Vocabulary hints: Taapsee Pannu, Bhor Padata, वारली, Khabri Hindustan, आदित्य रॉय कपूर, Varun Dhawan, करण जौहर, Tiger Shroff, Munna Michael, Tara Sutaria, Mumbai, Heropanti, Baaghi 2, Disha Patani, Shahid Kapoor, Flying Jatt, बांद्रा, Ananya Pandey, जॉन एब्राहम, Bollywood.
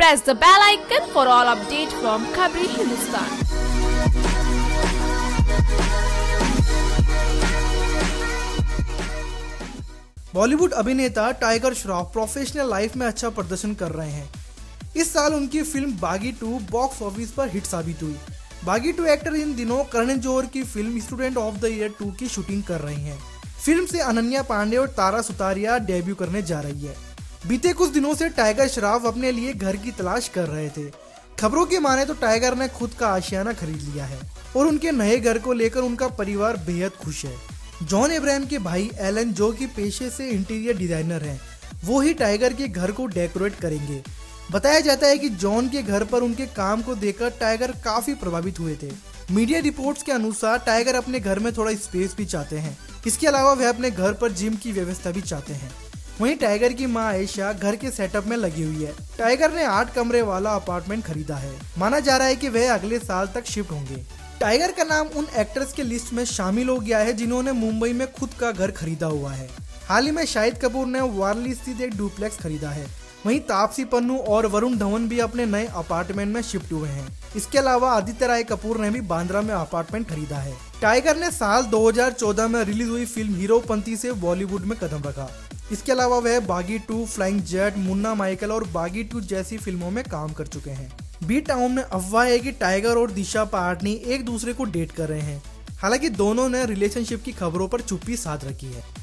Press the bell icon for all updates from Khabri Hindustan. Bollywood अभिनेता tiger Shroff professional life में अच्छा प्रदर्शन कर रहे हैं। इस साल उनकी फिल्म बागी 2 बॉक्स ऑफिस पर हिट साबित हुई। बागी 2 एक्टर इन दिनों करण जौहर की film student of the year 2 की शूटिंग कर रहे हैं। फिल्म से अनन्या पांडे और तारा सुतारिया डेब्यू करने जा रही है। बीते कुछ दिनों से टाइगर श्रॉफ अपने लिए घर की तलाश कर रहे थे। खबरों की माने तो टाइगर ने खुद का आशियाना खरीद लिया है और उनके नए घर को लेकर उनका परिवार बेहद खुश है। जॉन एब्राहम के भाई एलन, जो कि पेशे से इंटीरियर डिजाइनर हैं, वो ही टाइगर के घर को डेकोरेट करेंगे। बताया जाता है कि जॉन के घर पर उनके काम को देखकर टाइगर काफी प्रभावित हुए थे। मीडिया रिपोर्ट्स के अनुसार टाइगर अपने घर में थोड़ा स्पेस भी चाहते हैं। इसके अलावा वह अपने घर पर जिम की व्यवस्था भी चाहते हैं। वहीं टाइगर की मां आयशा घर के सेटअप में लगी हुई है। टाइगर ने 8 कमरे वाला अपार्टमेंट खरीदा है। माना जा रहा है कि वह अगले साल तक शिफ्ट होंगे। टाइगर का नाम उन एक्टर्स के लिस्ट में शामिल हो गया है जिन्होंने मुंबई में खुद का घर खरीदा हुआ है। हाल ही में शाहिद कपूर ने वारली स्थित एक डुप्लेक्स खरीदा है। वहीं तापसी पन्नू और वरुण धवन भी अपने नए अपार्टमेंट में शिफ्ट हुए हैं। इसके अलावा आदित्य रॉय कपूर ने भी बांद्रा में अपार्टमेंट खरीदा है। टाइगर ने साल 2014 में रिलीज हुई फिल्म हीरोपंती से बॉलीवुड में कदम रखा। इसके अलावा वह बागी 2, फ्लाइंग जेट, मुन्ना माइकल और बागी 2 जैसी फिल्मों में काम कर चुके हैं। बी टाउन में अफवाह है कि टाइगर और दिशा पाटनी एक दूसरे को डेट कर रहे हैं। हालांकि दोनों ने रिलेशनशिप की खबरों पर चुप्पी साध रखी है।